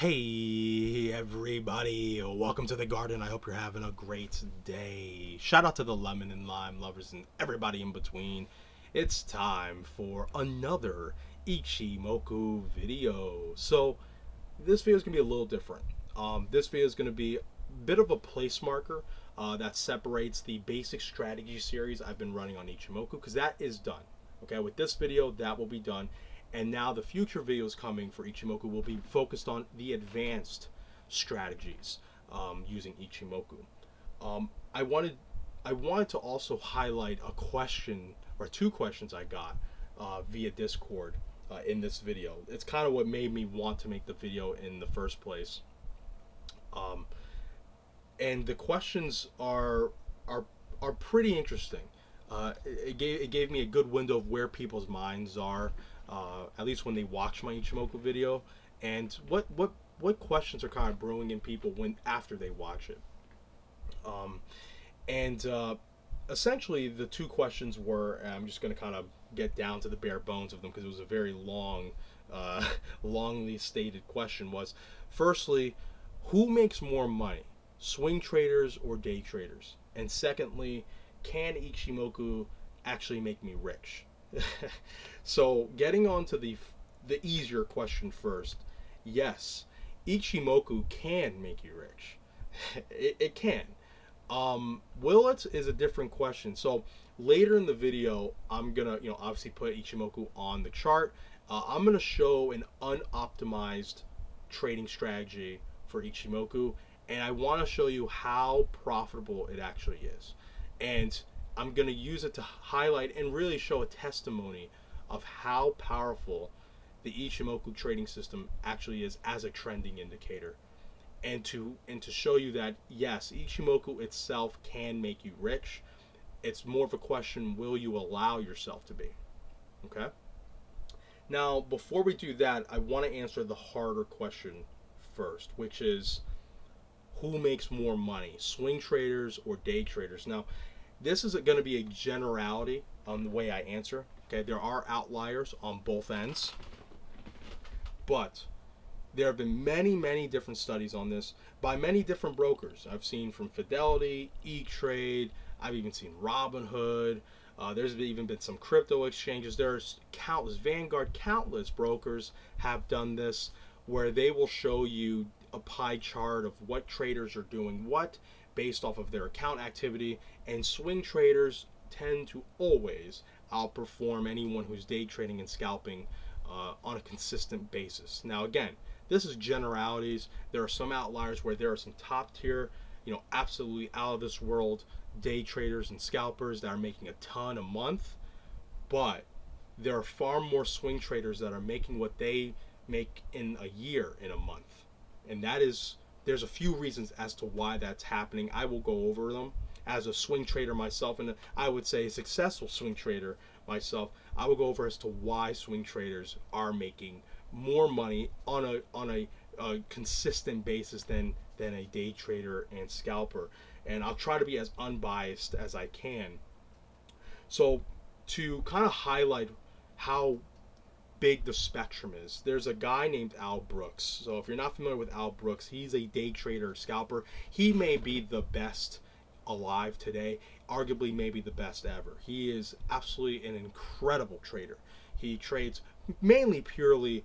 Hey everybody, welcome to the garden. I hope you're having a great day. Shout out to the lemon and lime lovers and everybody in between. It's time for another Ichimoku video. So this video is gonna be a little different. This video is gonna be a bit of a place marker that separates the basic strategy series I've been running on Ichimoku, because that is done. Okay, with this video that will be done. And now the future videos coming for Ichimoku will be focused on the advanced strategies using Ichimoku. I wanted to also highlight a question or two questions I got via Discord in this video. It's kind of what made me want to make the video in the first place. And the questions are pretty interesting. It gave me a good window of where people's minds are. At least when they watch my Ichimoku video, and what questions are kind of brewing in people when after they watch it. Essentially, the two questions were, and I'm just going to kind of get down to the bare bones of them because it was a very long, longly stated question. Was firstly, who makes more money, swing traders or day traders? And secondly, can Ichimoku actually make me rich? So getting on to the easier question first, yes, Ichimoku can make you rich. it can. Will it is a different question. So later in the video, I'm gonna obviously put Ichimoku on the chart. I'm gonna show an unoptimized trading strategy for Ichimoku, and I want to show you how profitable it actually is, and I'm going to use it to highlight and really show a testimony of how powerful the Ichimoku trading system actually is as a trending indicator, and to show you that yes, Ichimoku itself can make you rich. It's more of a question, will you allow yourself to be? Okay, now before we do that, I want to answer the harder question first, which is who makes more money, swing traders or day traders? Now this is going to be a generality on the way I answer. Okay, there are outliers on both ends, but there have been many different studies on this by many different brokers. I've seen from Fidelity, E-Trade, I've even seen Robinhood. There's even been some crypto exchanges. There's countless, Vanguard, countless brokers have done this, where they will show you a pie chart of what traders are doing what based off of their account activity, and swing traders tend to always outperform anyone who's day trading and scalping on a consistent basis. Now again, this is generalities. There are some outliers where there are some top tier, absolutely out of this world day traders and scalpers that are making a ton a month, but there are far more swing traders that are making what they make in a year, in a month, and that is, there's a few reasons as to why that's happening. I will go over them as a swing trader myself, and I would say a successful swing trader myself. I will go over as to why swing traders are making more money on a consistent basis than a day trader and scalper. And I'll try to be as unbiased as I can. So to kind of highlight how big the spectrum is, there's a guy named Al Brooks. So if you're not familiar with Al Brooks, he's a day trader scalper. He may be the best alive today, arguably maybe the best ever. He is absolutely an incredible trader. He trades mainly purely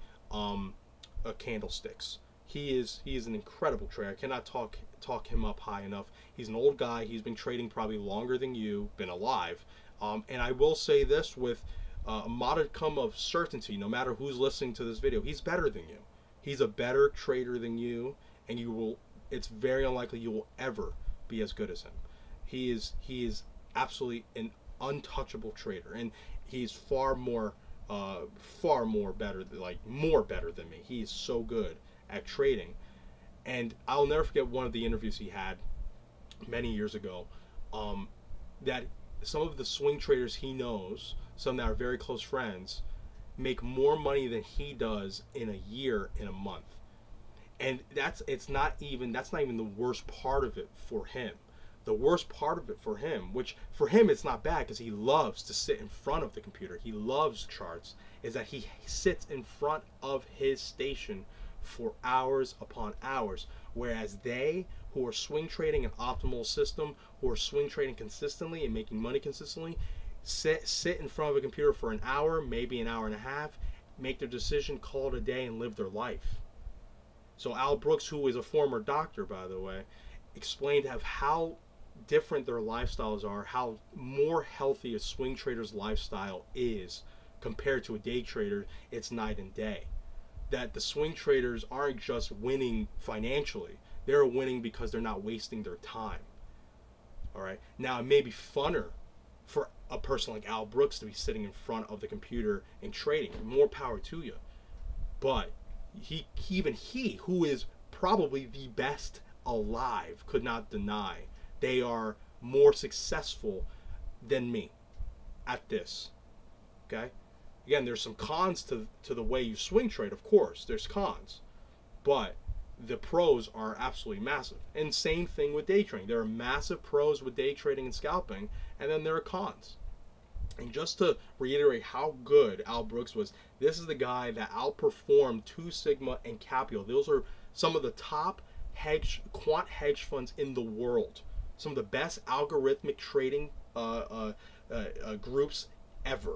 candlesticks. He is an incredible trader. I cannot talk him up high enough. He's an old guy. He's been trading probably longer than you've been alive. And I will say this with a modicum of certainty, no matter who's listening to this video, he's better than you. He's a better trader than you, and you will, it's very unlikely you will ever be as good as him. He is absolutely an untouchable trader, and he's far more better than, more better than me. He is so good at trading. And I'll never forget one of the interviews he had many years ago, that some of the swing traders he knows, some that are very close friends, make more money than he does in a year, in a month. And that's not even the worst part of it for him. The worst part of it for him, which for him it's not bad because he loves to sit in front of the computer, he loves charts, is that he sits in front of his station for hours upon hours, whereas they who are swing trading an optimal system, who are swing trading consistently and making money consistently, sit in front of a computer for an hour, maybe an hour and a half, make their decision, call it a day, and live their life. So Al Brooks, who is a former doctor, by the way, explained how different their lifestyles are, how more healthy a swing trader's lifestyle is compared to a day trader. It's night and day. That the swing traders aren't just winning financially, they're winning because they're not wasting their time. All right, now it may be funner for a person like Al Brooks to be sitting in front of the computer and trading, more power to you, but even he, who is probably the best alive, could not deny they are more successful than me at this. Okay, again, there's some cons to the way you swing trade, of course there's cons, but the pros are absolutely massive. And same thing with day trading. There are massive pros with day trading and scalping, and then there are cons. And just to reiterate how good Al Brooks was, this is the guy that outperformed Two Sigma and Capio. Those are some of the top quant hedge funds in the world. Some of the best algorithmic trading groups ever.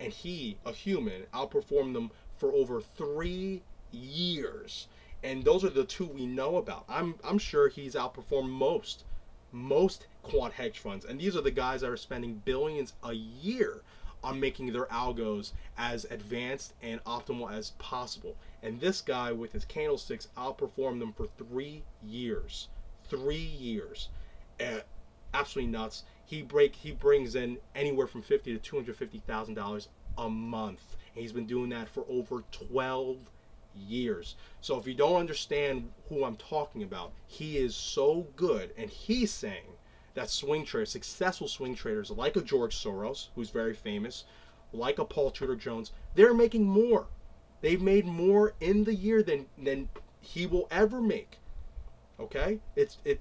And he, a human, outperformed them for over 3 years. And those are the two we know about. I'm sure he's outperformed most quant hedge funds. And these are the guys that are spending billions a year on making their algos as advanced and optimal as possible. And this guy with his candlesticks outperformed them for 3 years. 3 years. Absolutely nuts. He brings in anywhere from $50,000 to $250,000 a month. And he's been doing that for over 12 years. So if you don't understand who I'm talking about, he is so good. And he's saying that swing traders, successful swing traders like a George Soros, who's very famous, like a Paul Tudor Jones, they're making more. They've made more in the year than he will ever make. Okay,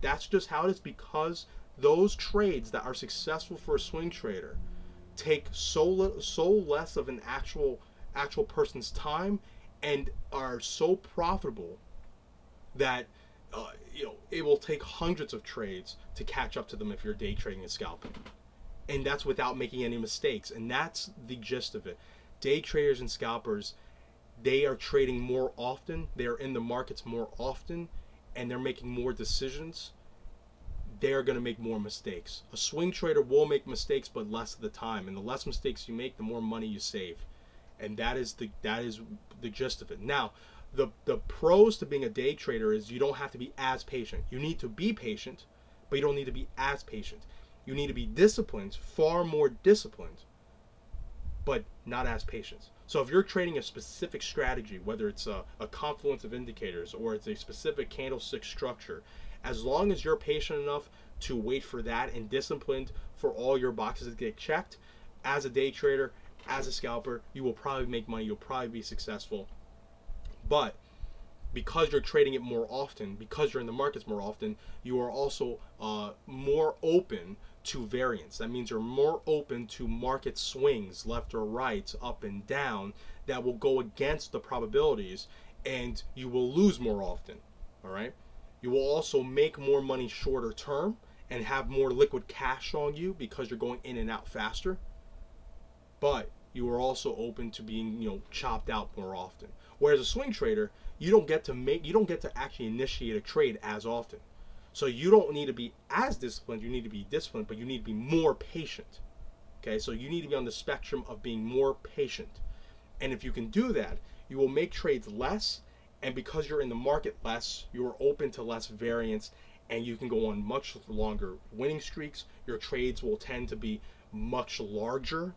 that's just how it is, because those trades that are successful for a swing trader take so less of an actual person's time, and are so profitable that you know, it will take hundreds of trades to catch up to them if you're day trading and scalping. And that's without making any mistakes. And that's the gist of it. Day traders and scalpers, they are trading more often, they're in the markets more often, and they're making more decisions. They're going to make more mistakes. A swing trader will make mistakes, but less of the time. And the less mistakes you make, the more money you save. And that is the gist of it. Now, the pros to being a day trader is you don't have to be as patient. You need to be patient, but you don't need to be as patient. You need to be disciplined, far more disciplined, but not as patient. So if you're trading a specific strategy, whether it's a confluence of indicators or it's a specific candlestick structure, as long as you're patient enough to wait for that and disciplined for all your boxes to get checked, as a day trader, as a scalper, you will probably make money, you'll probably be successful. But because you're trading it more often, because you're in the markets more often, you are also more open to variance. That means you're more open to market swings, left or right, up and down, that will go against the probabilities, and you will lose more often. All right, you will also make more money shorter term and have more liquid cash on you because you're going in and out faster. But you are also open to being, you know, chopped out more often. Whereas a swing trader, you don't get to actually initiate a trade as often. So you don't need to be as disciplined. You need to be disciplined, but you need to be more patient. Okay, so you need to be on the spectrum of being more patient. And if you can do that, you will make trades less, and because you're in the market less, you're open to less variance, and you can go on much longer winning streaks. Your trades will tend to be much larger.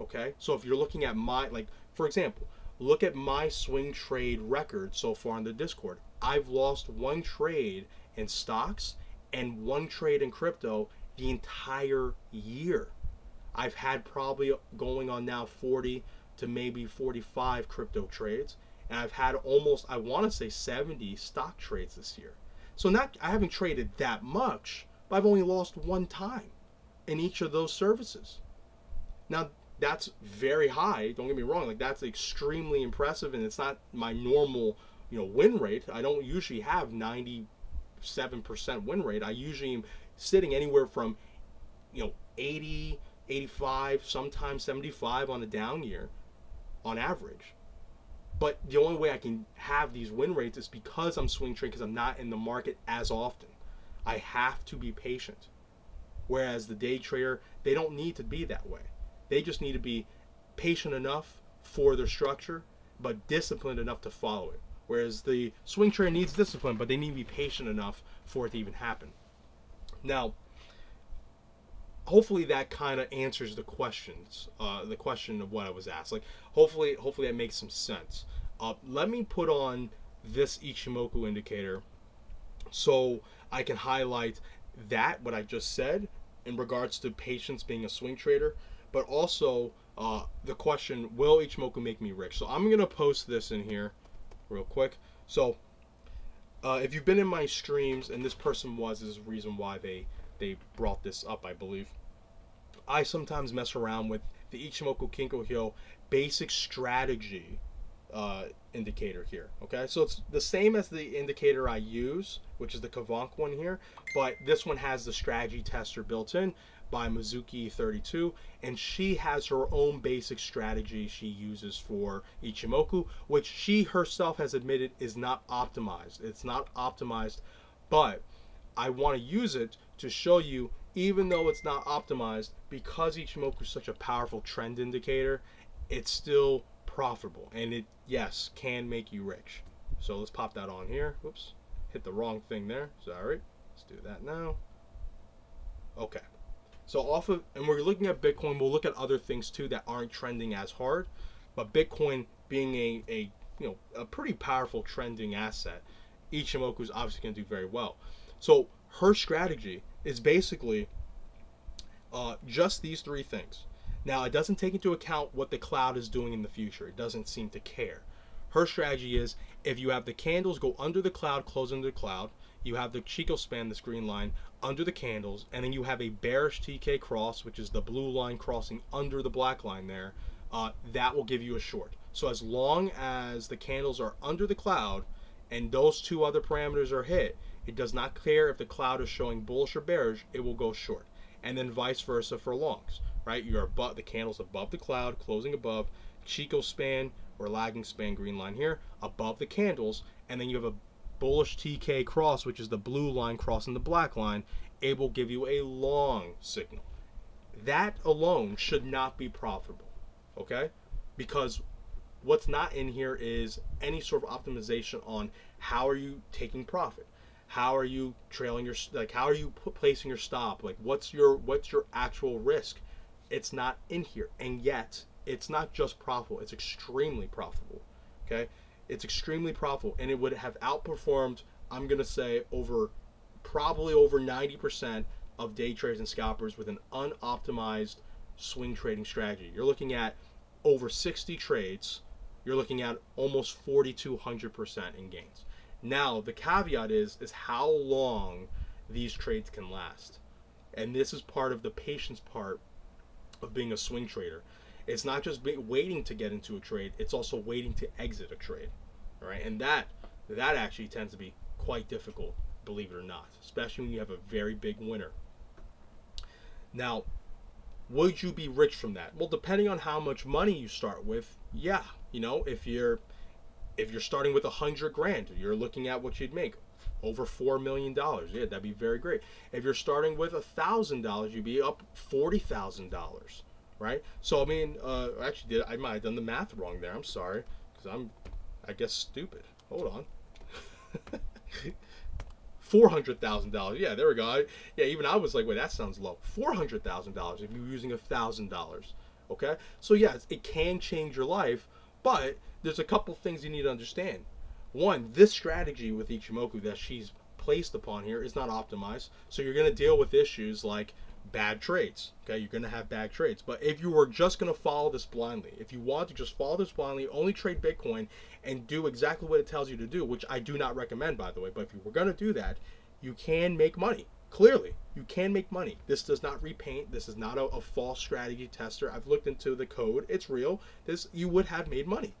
Okay, so if you're looking at my, like, for example, look at my swing trade record so far on the Discord. I've lost one trade in stocks and one trade in crypto the entire year. I've had probably going on now 40 to maybe 45 crypto trades, and I've had almost, I want to say 70 stock trades this year. So I haven't traded that much, but I've only lost one time in each of those services. Now, that's very high, don't get me wrong, like that's extremely impressive, and it's not my normal win rate. I don't usually have 97% win rate. I usually am sitting anywhere from 80, 85, sometimes 75 on a down year on average. But the only way I can have these win rates is because I'm swing trading, because I'm not in the market as often. I have to be patient. Whereas the day trader, they don't need to be that way. They just need to be patient enough for their structure, but disciplined enough to follow it. Whereas the swing trader needs discipline, but they need to be patient enough for it to even happen. Now, hopefully that kind of answers the questions, the question of what I was asked. Like, hopefully that makes some sense. Let me put on this Ichimoku indicator so I can highlight that, what I just said, in regards to patience being a swing trader, but also the question, will Ichimoku make me rich? So I'm going to post this in here real quick. So if you've been in my streams, and this person was, this is the reason why they brought this up, I believe. I sometimes mess around with the Ichimoku Kinko Hyo basic strategy indicator here, okay? So it's the same as the indicator I use, which is the Kavank one here, but this one has the strategy tester built in by Mizuki32, and she has her own basic strategy she uses for Ichimoku, which she herself has admitted is not optimized. It's not optimized, but I want to use it to show you, even though it's not optimized, because Ichimoku is such a powerful trend indicator, it's still profitable, and it, yes, can make you rich. So let's pop that on here. Whoops, hit the wrong thing there. Sorry, let's do that now. Okay, so off of, and we're looking at Bitcoin, we'll look at other things too that aren't trending as hard, but Bitcoin being a pretty powerful trending asset, Ichimoku is obviously going to do very well. So her strategy is basically just these three things. Now, it doesn't take into account what the cloud is doing in the future. It doesn't seem to care. Her strategy is, if you have the candles go under the cloud, close under the cloud, you have the Chico span, this green line, under the candles, and then you have a bearish TK cross, which is the blue line crossing under the black line there, that will give you a short. So as long as the candles are under the cloud and those two other parameters are hit, it does not care if the cloud is showing bullish or bearish, it will go short. And then vice versa for longs, right? You are above the candles, above the cloud, closing above, Chico span or lagging span, green line here, above the candles, and then you have a bullish TK cross, which is the blue line crossing the black line, it will give you a long signal. That alone should not be profitable, okay? Because what's not in here is any sort of optimization on how are you taking profit? How are you trailing your, like, how are you placing your stop? Like, what's your actual risk? It's not in here. And yet it's not just profitable. It's extremely profitable. Okay. It's extremely profitable, and it would have outperformed, I'm going to say, probably over 90% of day traders and scalpers with an unoptimized swing trading strategy. You're looking at over 60 trades. You're looking at almost 4,200% in gains. Now, the caveat is how long these trades can last. And this is part of the patience part of being a swing trader. It's not just waiting to get into a trade, it's also waiting to exit a trade, all right? And that actually tends to be quite difficult, believe it or not, especially when you have a very big winner. Now, would you be rich from that? Well, depending on how much money you start with, yeah. You know, if you're starting with 100 grand, you're looking at what you'd make, over $4 million. Yeah, that'd be very great. If you're starting with $1,000, you'd be up $40,000, right? So I mean, actually, I might have done the math wrong there. I'm sorry, because I'm, I guess, stupid. Hold on. $400,000. Yeah, there we go. Yeah, even I was like, wait, that sounds low. $400,000 if you're using $1,000. Okay, so yeah, it can change your life, but there's a couple things you need to understand. One, this strategy with Ichimoku that she's placed upon here is not optimized. So you're going to deal with issues like bad trades. Okay, you're going to have bad trades. But if you were just going to follow this blindly, if you want to just follow this blindly, only trade Bitcoin and do exactly what it tells you to do, which I do not recommend, by the way, but if you were going to do that, you can make money. Clearly, you can make money. This does not repaint. This is not a false strategy tester. I've looked into the code. It's real. You would have made money.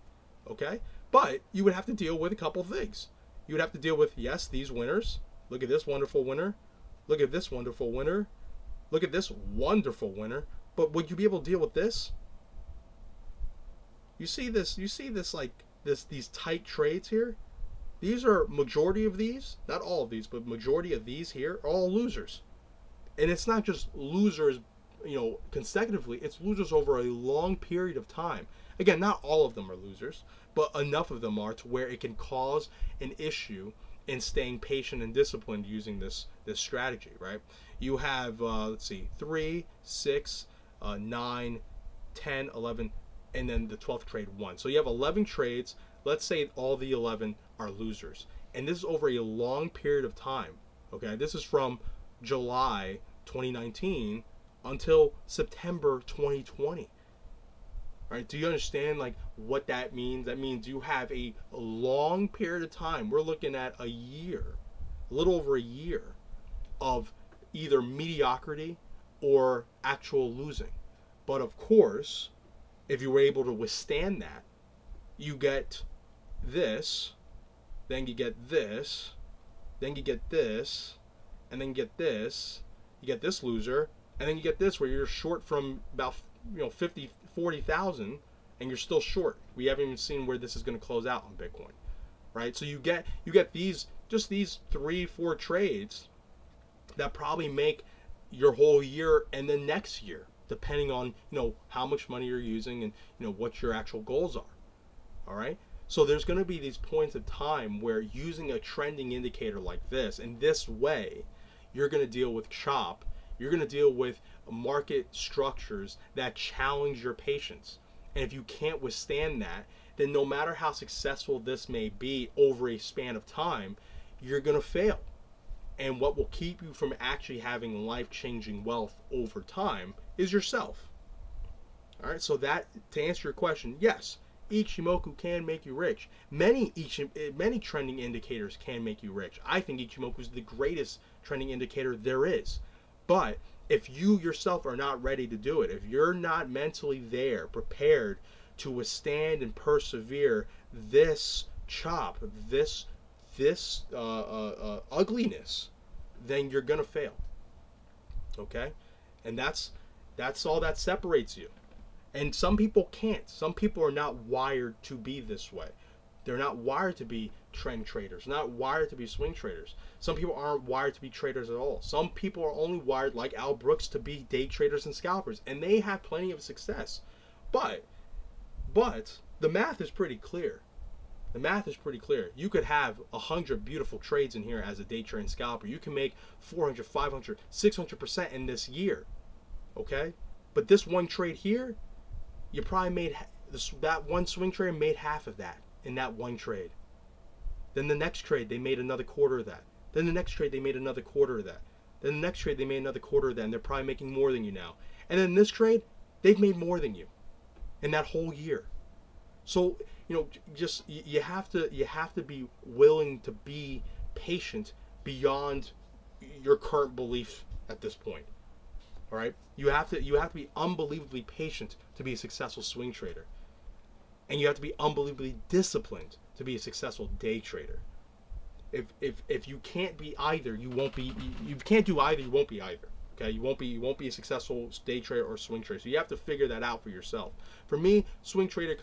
Okay, But you would have to deal with a couple of things. You would have to deal with, yes, these winners. Look at this wonderful winner. Look at this wonderful winner. Look at this wonderful winner. But would you be able to deal with this? You see these tight trades here? These are majority of these, not all of these, but majority of these here are all losers. And it's not just losers, you know, consecutively, it's losers over a long period of time. Again, not all of them are losers, but enough of them are to where it can cause an issue in staying patient and disciplined using this strategy, right? You have, let's see, 3, 6, 9, 10, 11, and then the 12th trade, 1. So you have 11 trades. Let's say all the 11 are losers. And this is over a long period of time, okay? This is from July 2019 until September 2020. Right? Do you understand like what that means? That means you have a long period of time. We're looking at a year, a little over a year of either mediocrity or actual losing. But of course, if you were able to withstand that, you get this, then you get this, then you get this, and then you get this loser, and then you get this where you're short from about, you know, 40,000, and you're still short. We haven't even seen where this is going to close out on Bitcoin, right? So you get these, just these 3-4 trades that probably make your whole year and the next year, depending on, you know, how much money you're using and, you know, what your actual goals are. All right. So there's going to be these points of time where using a trending indicator like this, in this way, you're going to deal with chop. You're going to deal with market structures that challenge your patience. And if you can't withstand that, then no matter how successful this may be over a span of time, you're going to fail. And what will keep you from actually having life-changing wealth over time is yourself. All right. So that, to answer your question, yes, Ichimoku can make you rich. Many trending indicators can make you rich. I think Ichimoku is the greatest trending indicator there is. But if you yourself are not ready to do it, if you're not mentally there, prepared to withstand and persevere this chop, this ugliness, then you're gonna fail. Okay, and that's all that separates you. And some people can't. Some people are not wired to be this way. They're not wired to be trend traders, not wired to be swing traders. Some people aren't wired to be traders at all. Some people are only wired, like Al Brooks, to be day traders and scalpers, and they have plenty of success. But the math is pretty clear. The math is pretty clear. You could have 100 beautiful trades in here as a day trader and scalper. You can make 400, 500, 600% in this year, okay? But this one trade here, you probably made, that one swing trade made half of that in that one trade. Then the next trade, they made another quarter of that. Then the next trade, they made another quarter of that. Then the next trade, they made another quarter of that, and they're probably making more than you now. And then this trade, they've made more than you in that whole year. So, you know, just, you have to be willing to be patient beyond your current belief at this point. All right. You have to be unbelievably patient to be a successful swing trader. And you have to be unbelievably disciplined to be a successful day trader. If you can't be either, you won't be. You can't do either, you won't be either. Okay, you won't be a successful day trader or swing trader. So you have to figure that out for yourself. For me, swing trading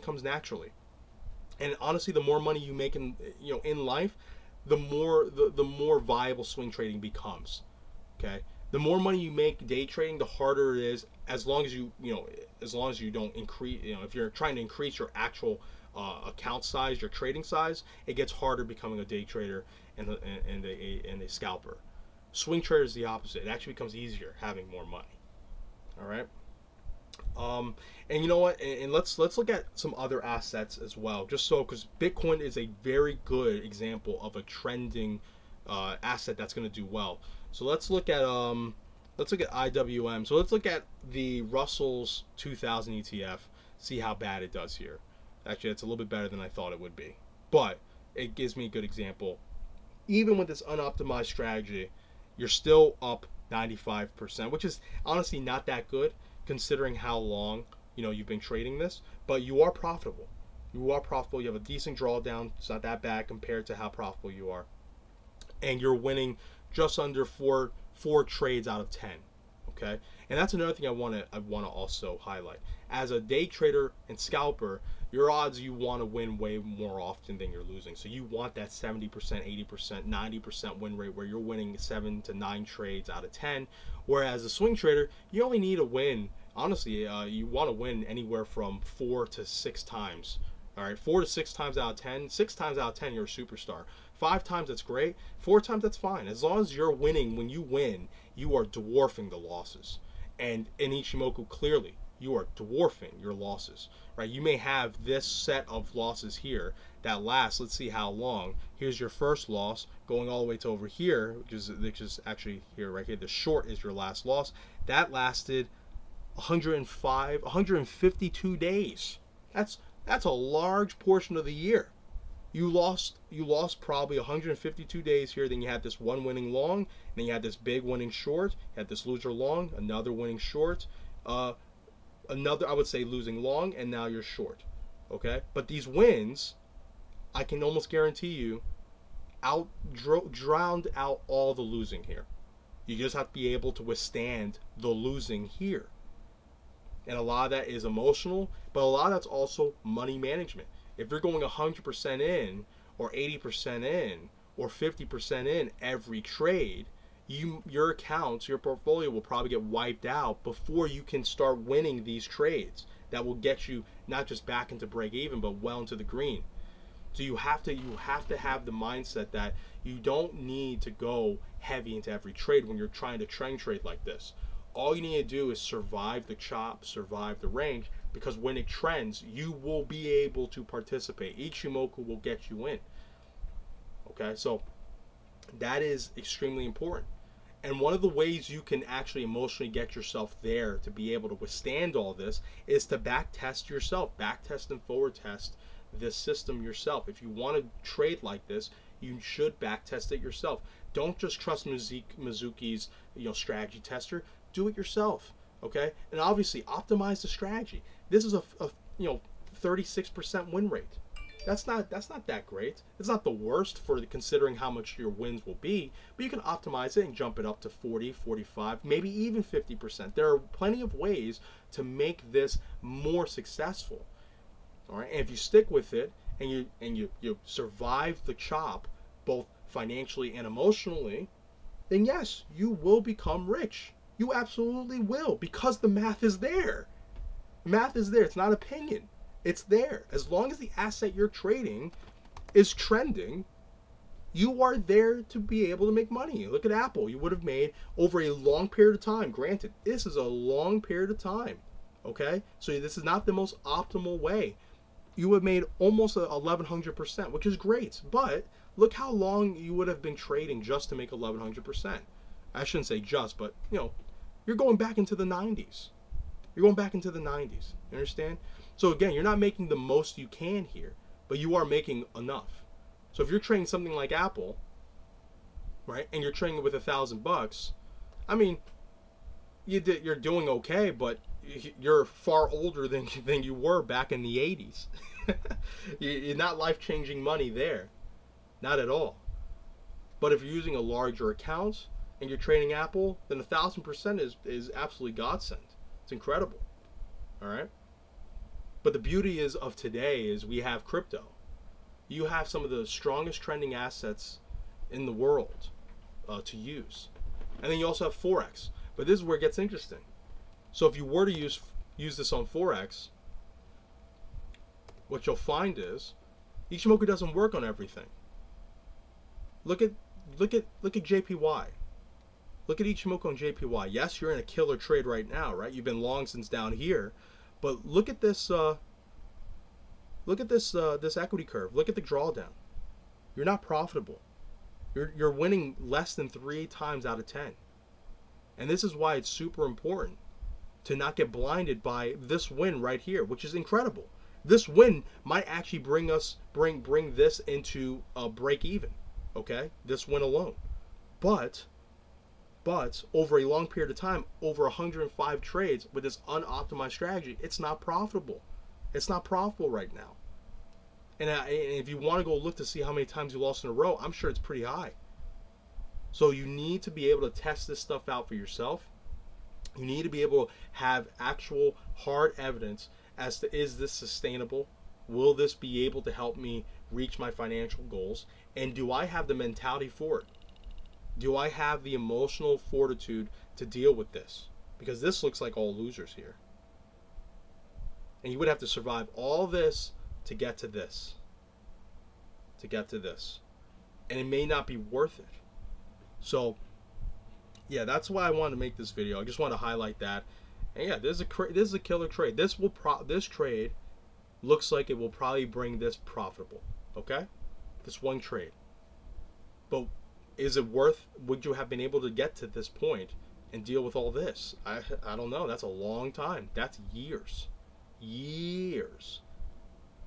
comes naturally. And honestly, the more money you make in, you know, in life, the more viable swing trading becomes. Okay, the more money you make day trading, the harder it is. As long as you don't increase, you know, if you're trying to increase your actual account size, your trading size, it gets harder becoming a day trader and a scalper. Swing trader is the opposite. It actually becomes easier having more money. All right. And you know what? And let's look at some other assets as well, just so, because Bitcoin is a very good example of a trending asset that's going to do well. So let's look at IWM. So let's look at the Russell's 2000 ETF. See how bad it does here. Actually, it's a little bit better than I thought it would be, but it gives me a good example. Even with this unoptimized strategy, you're still up 95%, which is honestly not that good considering how long, you know, you've been trading this, but you are profitable. you are profitable, you have a decent drawdown, it's not that bad compared to how profitable you are, and you're winning just under four trades out of 10. Okay, and that's another thing I want to also highlight. As a day trader and scalper, your odds, you want to win way more often than you're losing. So you want that 70%, 80%, 90% win rate where you're winning 7 to 9 trades out of 10. Whereas a swing trader, you only need a win. Honestly, you want to win anywhere from 4 to 6 times. All right, 4 to 6 times out of 10. 6 times out of 10, you're a superstar. 5 times, that's great. 4 times, that's fine. As long as you're winning, when you win, you are dwarfing the losses. And in Ichimoku, clearly, you are dwarfing your losses, right? You may have this set of losses here that lasts, let's see how long. Here's your first loss going all the way to over here, which is actually here, right here. The short is your last loss. That lasted 152 days. That's a large portion of the year. You lost probably 152 days here. Then you had this one winning long, and then you had this big winning short, you had this loser long, another winning short, another, I would say, losing long, and now you're short. Okay, but these wins, I can almost guarantee you, drowned out all the losing here. You just have to be able to withstand the losing here, and a lot of that is emotional, but a lot of that's also money management. If you're going 100% in, or 80% in, or 50% in every trade, your accounts, your portfolio will probably get wiped out before you can start winning these trades that will get you not just back into break even, but well into the green. So you have to have the mindset that you don't need to go heavy into every trade when you're trying to trend trade like this. All you need to do is survive the chop, survive the range, because when it trends, you will be able to participate. Ichimoku will get you in. Okay, so that is extremely important. And one of the ways you can actually emotionally get yourself there to be able to withstand all this is to back test yourself, back test and forward test this system yourself. If you want to trade like this, you should back test it yourself. Don't just trust Mizuki's strategy tester. Do it yourself, okay? And obviously optimize the strategy. This is a 36% win rate. That's not that great. It's not the worst for considering how much your wins will be, but you can optimize it and jump it up to 40, 45, maybe even 50%. There are plenty of ways to make this more successful. All right, and if you stick with it and you survive the chop, both financially and emotionally, then yes, you will become rich. You absolutely will, because the math is there. Math is there. It's not opinion. It's there. As long as the asset you're trading is trending, you are there to be able to make money. Look at Apple. You would have made over a long period of time. Granted, this is a long period of time. Okay? So this is not the most optimal way. You have made almost 1,100%, which is great. But look how long you would have been trading just to make 1,100%. I shouldn't say just, but, you're going back into the 90s. You're going back into the 90s. You understand? So again, you're not making the most you can here, but you are making enough. So if you're trading something like Apple, right, and you're trading with $1,000, I mean, you're doing okay, but you're far older than you were back in the 80s. You're not life-changing money there. Not at all. But if you're using a larger account and you're trading Apple, then 1,000% is absolutely godsend. It's incredible. All right. But the beauty of today is we have crypto. You have some of the strongest trending assets in the world to use. And then you also have Forex. But this is where it gets interesting. So if you were to use this on Forex, what you'll find is Ichimoku doesn't work on everything. Look at JPY. Look at Ichimoku and JPY. Yes, you're in a killer trade right now, right? You've been long since down here, but look at this equity curve. Look at the drawdown. You're not profitable. You're winning less than 3 times out of 10. And this is why it's super important to not get blinded by this win right here, which is incredible. This win might actually bring this into a break even, okay? This win alone. But over a long period of time, over 105 trades with this unoptimized strategy, it's not profitable. It's not profitable right now. And if you want to go look to see how many times you lost in a row, I'm sure it's pretty high. So you need to be able to test this stuff out for yourself. You need to be able to have actual hard evidence as to, is this sustainable? Will this be able to help me reach my financial goals? And do I have the mentality for it? Do I have the emotional fortitude to deal with this? Because this looks like all losers here. And you would have to survive all this to get to this. To get to this. And it may not be worth it. So, yeah, that's why I wanted to make this video. I just want to highlight that. And yeah, this is a killer trade. This trade looks like it will probably bring this profitable. Okay? This one trade. But is it worth, would you have been able to get to this point and deal with all this? I don't know. That's a long time. That's years. Years.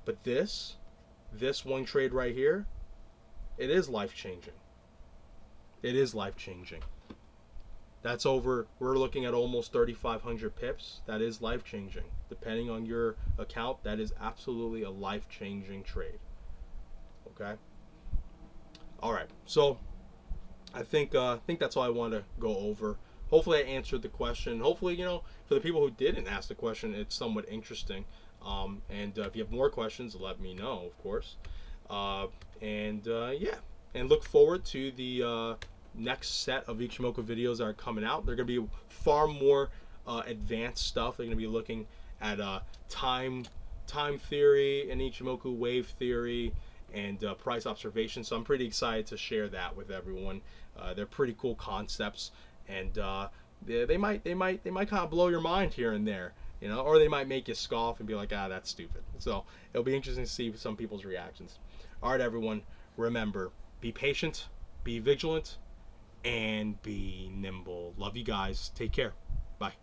But this one trade right here, it is life-changing. It is life-changing. That's over, we're looking at almost 3,500 pips. That is life-changing. Depending on your account, that is absolutely a life-changing trade. Okay? All right, so I think that's all I want to go over. Hopefully I answered the question. Hopefully, you know, for the people who didn't ask the question, it's somewhat interesting. If you have more questions, let me know, of course. Yeah, and look forward to the next set of Ichimoku videos that are coming out. They're going to be far more advanced stuff. They're going to be looking at time theory and Ichimoku wave theory and price observation. So I'm pretty excited to share that with everyone. They're pretty cool concepts, and they might kind of blow your mind here and there. You know, or they might make you scoff and be like, ah, that's stupid. So it'll be interesting to see some people's reactions. All right, everyone, remember, be patient, be vigilant, and be nimble. Love you guys. Take care. Bye.